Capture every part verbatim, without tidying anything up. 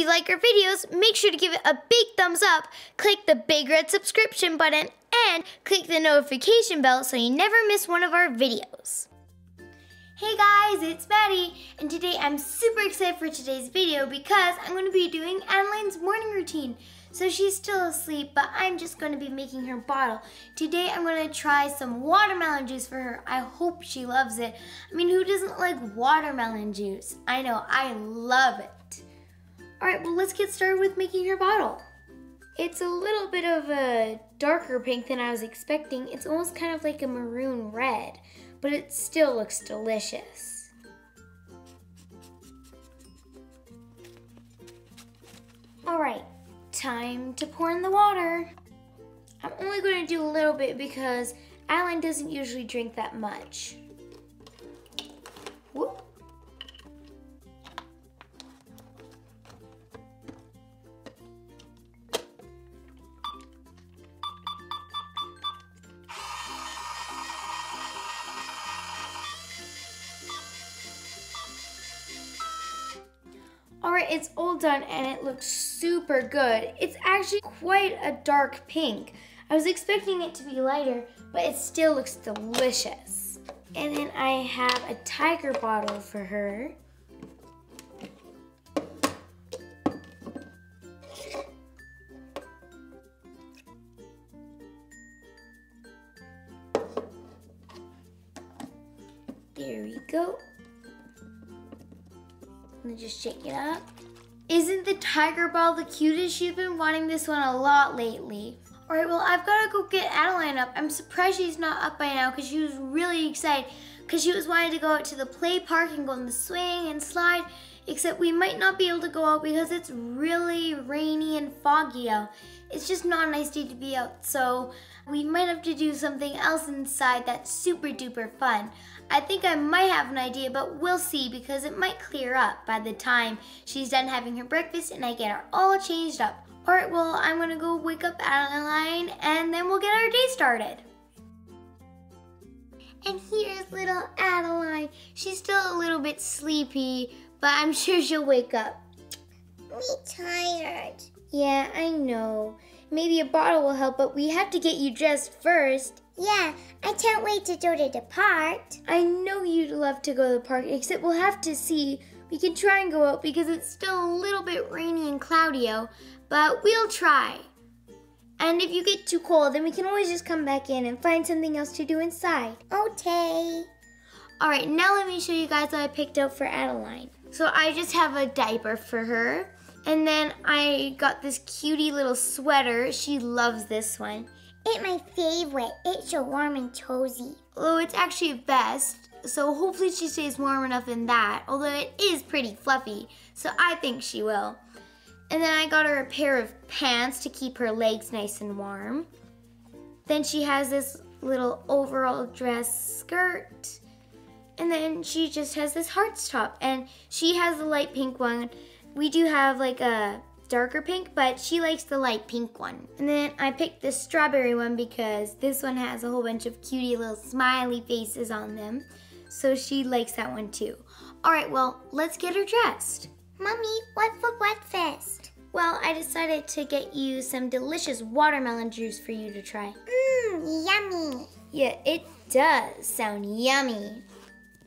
you like our videos, make sure to give it a big thumbs up, click the big red subscription button, and click the notification bell so you never miss one of our videos. Hey guys, it's Maddie, and today I'm super excited for today's video because I'm going to be doing Adeline's morning routine. So she's still asleep, but I'm just going to be making her bottle. Today I'm going to try some watermelon juice for her. I hope she loves it. I mean, who doesn't like watermelon juice? I know, I love it. Alright, well let's get started with making her bottle. It's a little bit of a darker pink than I was expecting. It's almost kind of like a maroon red, but it still looks delicious. All right, time to pour in the water. I'm only going to do a little bit because Adeline doesn't usually drink that much. Whoop. Alright, it's all done and it looks super good. It's actually quite a dark pink. I was expecting it to be lighter, but it still looks delicious. And then I have a tiger bottle for her. There we go. And just shake it up. Isn't the tiger ball the cutest? She's been wanting this one a lot lately. All right, well, I've got to go get Adeline up. I'm surprised she's not up by now because she was really excited because she was wanting to go out to the play park and go on the swing and slide, except we might not be able to go out because it's really rainy and foggy out. It's just not a nice day to be out, so we might have to do something else inside that's super duper fun. I think I might have an idea, but we'll see because it might clear up by the time she's done having her breakfast and I get her all changed up. All right, well, I'm gonna go wake up Adeline and then we'll get our day started. And here's little Adeline. She's still a little bit sleepy, but I'm sure she'll wake up. I'm tired. Yeah, I know. Maybe a bottle will help, but we have to get you dressed first. Yeah, I can't wait to go to the park. I know you'd love to go to the park, except we'll have to see. We can try and go out because it's still a little bit rainy and cloudy out, but we'll try. And if you get too cold, then we can always just come back in and find something else to do inside. Okay. All right, now let me show you guys what I picked out for Adeline. So I just have a diaper for her. And then I got this cutie little sweater. She loves this one. It's my favorite. It's so warm and cozy. Although it's actually a vest, so hopefully she stays warm enough in that, although it is pretty fluffy, so I think she will. And then I got her a pair of pants to keep her legs nice and warm. Then she has this little overall dress skirt. And then she just has this hearts top, and she has the light pink one. We do have like a darker pink, but she likes the light pink one. And then I picked this strawberry one because this one has a whole bunch of cutie little smiley faces on them. So she likes that one too. All right, well, let's get her dressed. Mommy, what for breakfast? Well, I decided to get you some delicious watermelon juice for you to try. Mmm, yummy. Yeah, it does sound yummy.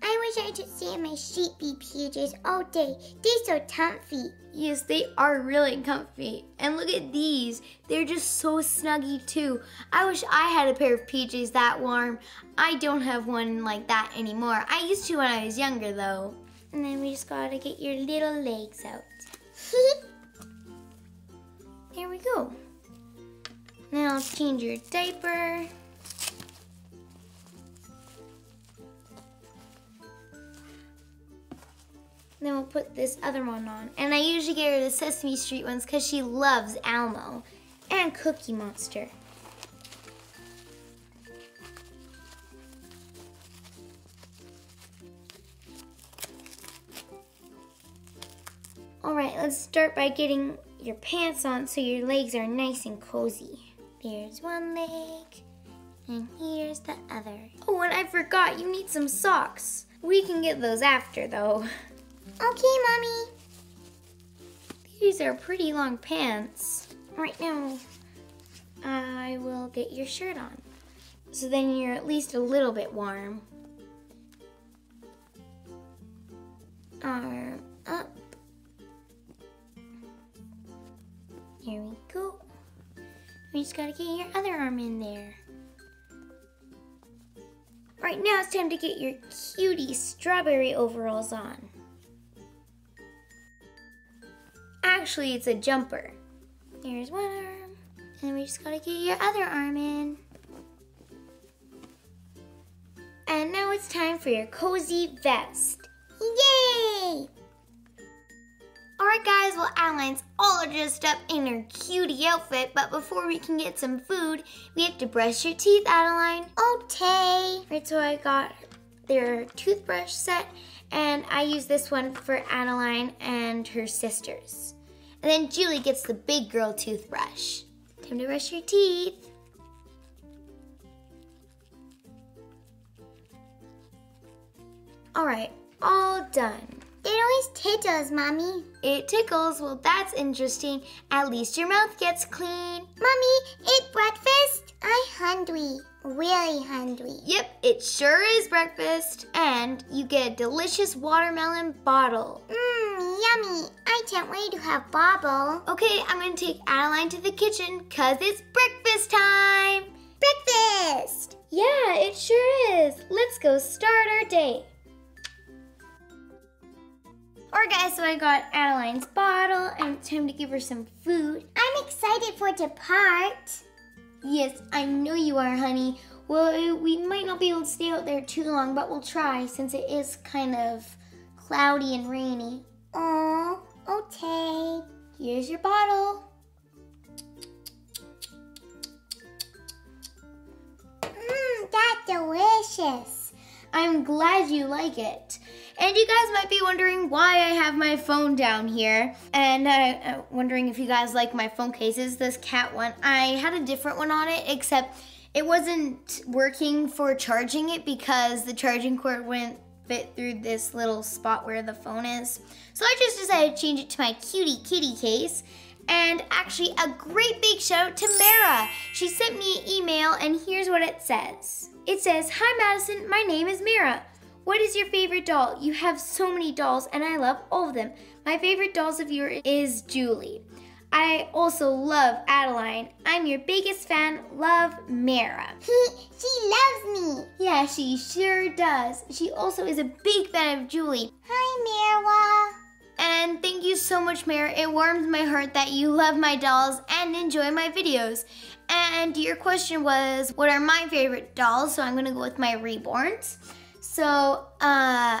I wish I could stay in my sheepy pajamas all day. They're so comfy. Yes, they are really comfy. And look at these. They're just so snuggy too. I wish I had a pair of P Js that warm. I don't have one like that anymore. I used to when I was younger though. And then we just gotta get your little legs out. There we go. Now I'll change your diaper. Then we'll put this other one on. And I usually get her the Sesame Street ones because she loves Elmo and Cookie Monster. All right, let's start by getting your pants on so your legs are nice and cozy. There's one leg, and here's the other. Oh, and I forgot, you need some socks. We can get those after though. Okay, Mommy. These are pretty long pants. Right now, I will get your shirt on. So then you're at least a little bit warm. Arm up. Here we go. We just gotta get your other arm in there. Right now it's time to get your cutie strawberry overalls on. Actually, it's a jumper. Here's one arm, and we just gotta get your other arm in. And now it's time for your cozy vest. Yay! Alright guys, well Adeline's all dressed up in her cutie outfit, but before we can get some food, we have to brush your teeth, Adeline. Okay. Right, so I got their toothbrush set, and I use this one for Adeline and her sisters. And then Julie gets the big girl toothbrush. Time to brush your teeth. Alright, all done. It always tickles, Mommy. It tickles? Well, that's interesting. At least your mouth gets clean. Mommy, eat breakfast? I'm hungry. Really hungry. Yep, it sure is breakfast. And you get a delicious watermelon bottle. Mmm, yummy. I can't wait to have bobble. Okay, I'm going to take Adeline to the kitchen because it's breakfast time. Breakfast! Yeah, it sure is. Let's go start our day. Alright guys, so I got Adeline's bottle and it's time to give her some food. I'm excited for the part. Yes, I know you are, honey. Well, we might not be able to stay out there too long, but we'll try since it is kind of cloudy and rainy. Oh, okay. Here's your bottle. Mmm, that's delicious. I'm glad you like it. And you guys might be wondering why I have my phone down here. And uh, wondering if you guys like my phone cases, this cat one. I had a different one on it, except it wasn't working for charging it because the charging cord wouldn't fit through this little spot where the phone is. So I just decided to change it to my cutie kitty case. And actually, a great big shout out to Mira. She sent me an email, and here's what it says. It says, "Hi Madison, my name is Mira. What is your favorite doll? You have so many dolls and I love all of them. My favorite dolls of yours is Julie. I also love Adeline. I'm your biggest fan. Love, Mira." She loves me. Yeah, she sure does. She also is a big fan of Julie. Hi, Mira. And thank you so much, Mira. It warms my heart that you love my dolls and enjoy my videos. And your question was, what are my favorite dolls? So I'm gonna go with my Reborns. So, uh, I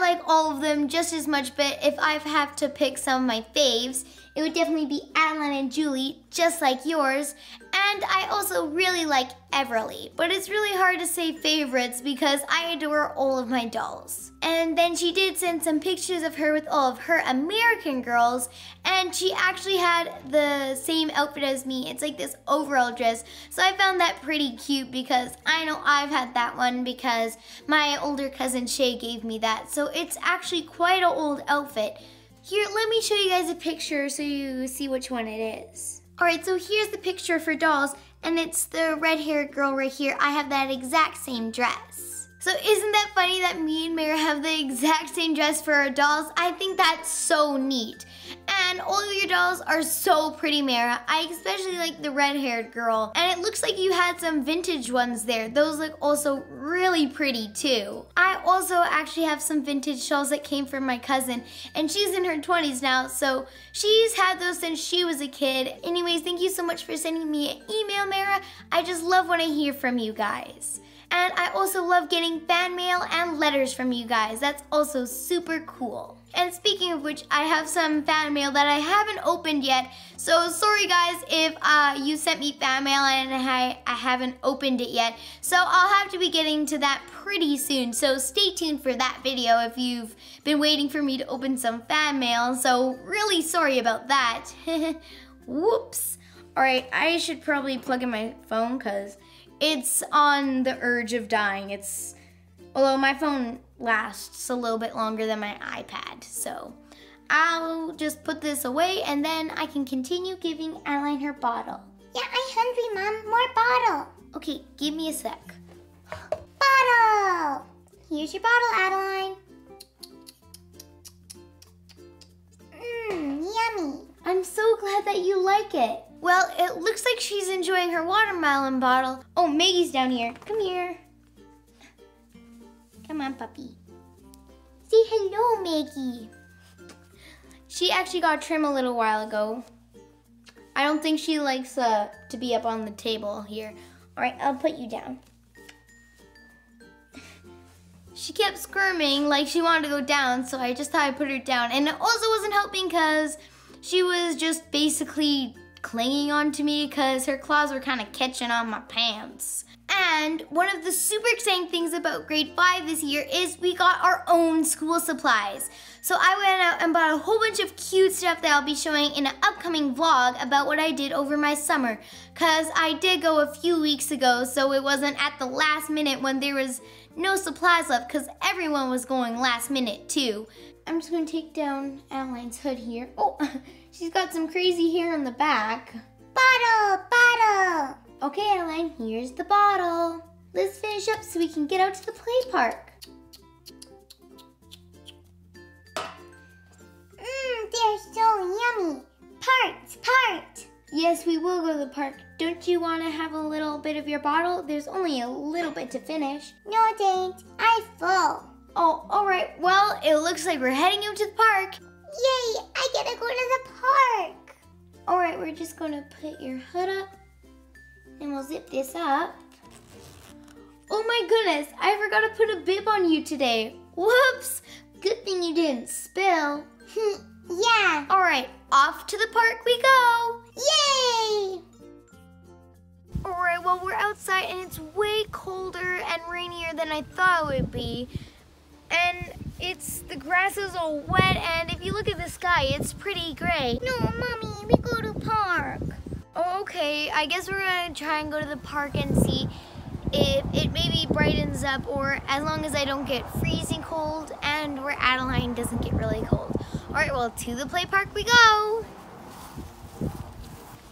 like all of them just as much, but if I have to pick some of my faves, it would definitely be Adeline and Julie, just like yours. And I also really like Everly, but it's really hard to say favorites because I adore all of my dolls. And then she did send some pictures of her with all of her American girls, and she actually had the same outfit as me. It's like this overall dress, so I found that pretty cute because I know I've had that one because my older cousin Shay gave me that, so it's actually quite an old outfit. Here, let me show you guys a picture so you see which one it is. Alright, so here's the picture for dolls, and it's the red-haired girl right here. I have that exact same dress. So isn't that funny that me and Mira have the exact same dress for our dolls? I think that's so neat. And all of your dolls are so pretty, Mira. I especially like the red-haired girl. And it looks like you had some vintage ones there. Those look also really pretty, too. I also actually have some vintage shawls that came from my cousin. And she's in her twenties now, so she's had those since she was a kid. Anyways, thank you so much for sending me an email, Mira. I just love when I hear from you guys. And I also love getting fan mail and letters from you guys. That's also super cool. And speaking of which, I have some fan mail that I haven't opened yet. So sorry guys if uh, you sent me fan mail and I, I haven't opened it yet. So I'll have to be getting to that pretty soon. So stay tuned for that video if you've been waiting for me to open some fan mail. So really sorry about that. Whoops. All right, I should probably plug in my phone because it's on the urge of dying. It's, although my phone lasts a little bit longer than my iPad, so I'll just put this away and then I can continue giving Adeline her bottle. Yeah, I'm hungry, Mom. More bottle. Okay, give me a sec. Bottle! Here's your bottle, Adeline. Mmm, yummy. I'm so glad that you like it. Well, it looks like she's enjoying her watermelon bottle. Oh, Maggie's down here. Come here. Come on, puppy. Say hello, Maggie. She actually got trim a little while ago. I don't think she likes uh, to be up on the table here. All right, I'll put you down. She kept squirming like she wanted to go down, so I just thought I'd put her down. And it also wasn't helping because she was just basically clinging onto me because her claws were kind of catching on my pants. And one of the super exciting things about grade five this year is we got our own school supplies. So I went out and bought a whole bunch of cute stuff that I'll be showing in an upcoming vlog about what I did over my summer. Cause I did go a few weeks ago, so it wasn't at the last minute when there was no supplies left cause everyone was going last minute too. I'm just gonna take down Adeline's hood here. Oh, she's got some crazy hair on the back. Bottle, bottle. Okay, Adeline, here's the bottle. Let's finish up so we can get out to the play park. Mmm, they're so yummy. Part, part. Yes, we will go to the park. Don't you want to have a little bit of your bottle? There's only a little bit to finish. No, thanks. I'm full. Oh, all right. Well, it looks like we're heading out to the park. Yay, I get to go to the park. All right, we're just going to put your hood up. And we'll zip this up. Oh my goodness, I forgot to put a bib on you today. Whoops, good thing you didn't spill. Yeah. All right, off to the park we go. Yay! All right, well, we're outside and it's way colder and rainier than I thought it would be. And it's, the grass is all wet and if you look at the sky, it's pretty gray. No, Mommy, we go to park. Oh, okay, I guess we're gonna try and go to the park and see if it maybe brightens up, or as long as I don't get freezing cold and where Adeline doesn't get really cold. All right, well, to the play park we go.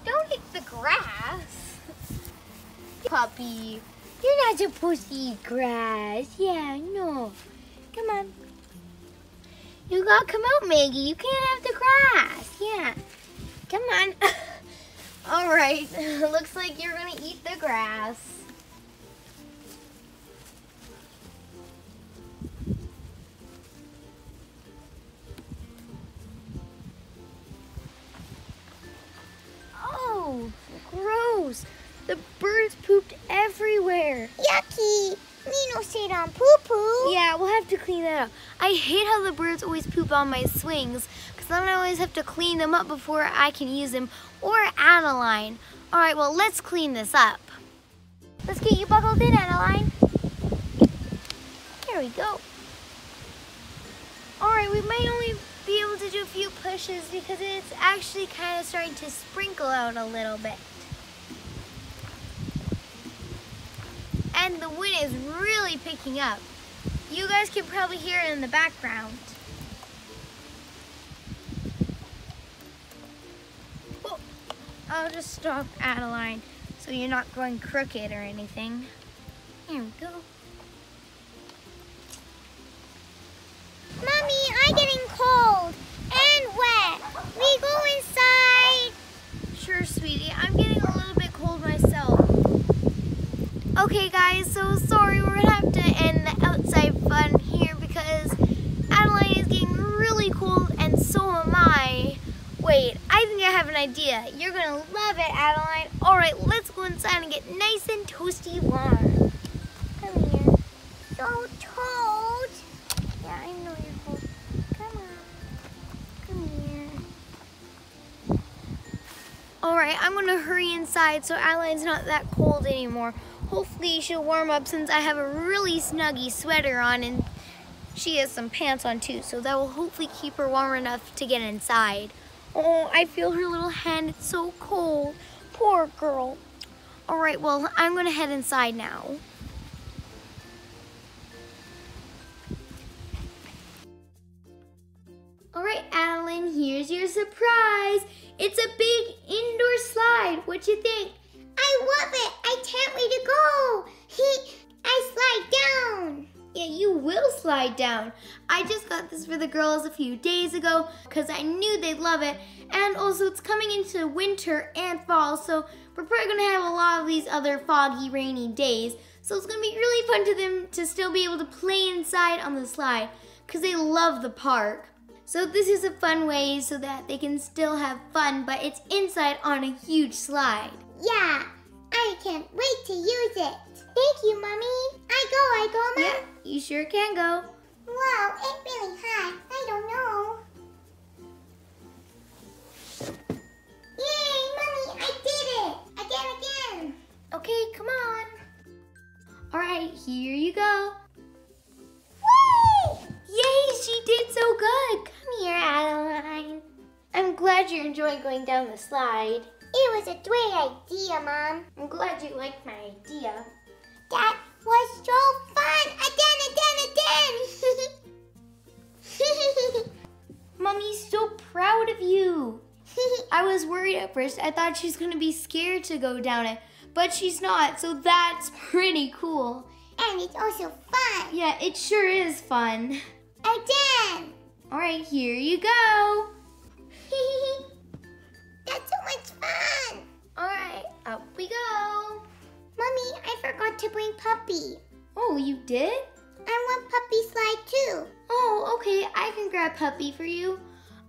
Don't eat the grass. Puppy, you're not supposed to eat grass. Yeah, no. Come on. You gotta come out, Maggie. You can't have the grass. Yeah. Come on. All right, looks like you're gonna eat the grass. Oh, gross. The birds pooped everywhere. Yucky. We don't sit on poo-poo. Yeah, we'll have to clean that up. I hate how the birds always poop on my swings. Then I always have to clean them up before I can use them, or Adeline. All right, well, let's clean this up. Let's get you buckled in, Adeline. Here we go. All right, we might only be able to do a few pushes because it's actually kind of starting to sprinkle out a little bit. And the wind is really picking up. You guys can probably hear it in the background. I'll just stop Adeline so you're not going crooked or anything. Here we go. Mommy, I'm getting cold and wet. We go inside. Sure, sweetie. I'm getting a little bit cold myself. Okay, guys, so sorry. We're going to have to end the outside fun here because Adeline is getting really cold and so am I. Wait, I think I have an idea. You're gonna love it, Adeline. All right, let's go inside and get nice and toasty warm. Come here. So cold. Yeah, I know you're cold. Come on. Come here. All right, I'm gonna hurry inside so Adeline's not that cold anymore. Hopefully she'll warm up since I have a really snuggy sweater on and she has some pants on too, so that will hopefully keep her warm enough to get inside. Oh, I feel her little hand. It's so cold. Poor girl. All right, well, I'm going to head inside now. All right, Adeline. here's your surprise. It's a big indoor slide. What you think? I love it. I can't wait to go. He, I slide down. Yeah, you will slide down. I just got this for the girls a few days ago because I knew they'd love it. And also it's coming into winter and fall, so we're probably gonna have a lot of these other foggy, rainy days. So it's gonna be really fun to them to still be able to play inside on the slide because they love the park. So this is a fun way so that they can still have fun, but it's inside on a huge slide. Yeah, I can't wait to use it. Thank you, Mommy. I go, I go, Mom. Yeah, you sure can go. Wow, it's really hot. I don't know. Yay, Mommy, I did it. Again, again. Okay, come on. All right, here you go. Whee! Yay, she did so good. Come here, Adeline. I'm glad you're enjoying going down the slide. It was a great idea, Mom. I'm glad you liked my idea. That was so fun! Again, again, again! Mommy's so proud of you. I was worried at first. I thought she's gonna be scared to go down it, but she's not, so that's pretty cool. And it's also fun. Yeah, it sure is fun. Again! All right, here you go. That's so much fun! All right, up we go. Mommy, I forgot to bring Puppy. Oh, you did? I want Puppy slide too. Oh, okay, I can grab Puppy for you.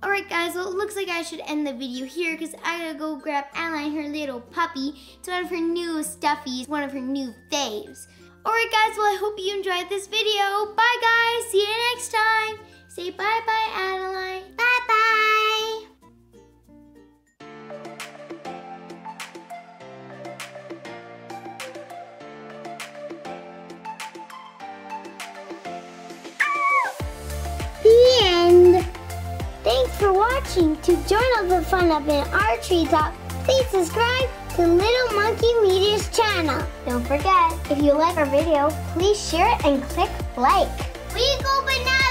All right, guys, well, it looks like I should end the video here because I gotta go grab Adeline, her little puppy. It's one of her new stuffies, one of her new faves. All right, guys, well, I hope you enjoyed this video. Bye, guys, see you next time. Say bye-bye, Adeline. Bye-bye. Thanks for watching. To join all the fun up in our treetop, please subscribe to Little Monkey Media's channel. Don't forget, if you like our video, please share it and click like. We go bananas!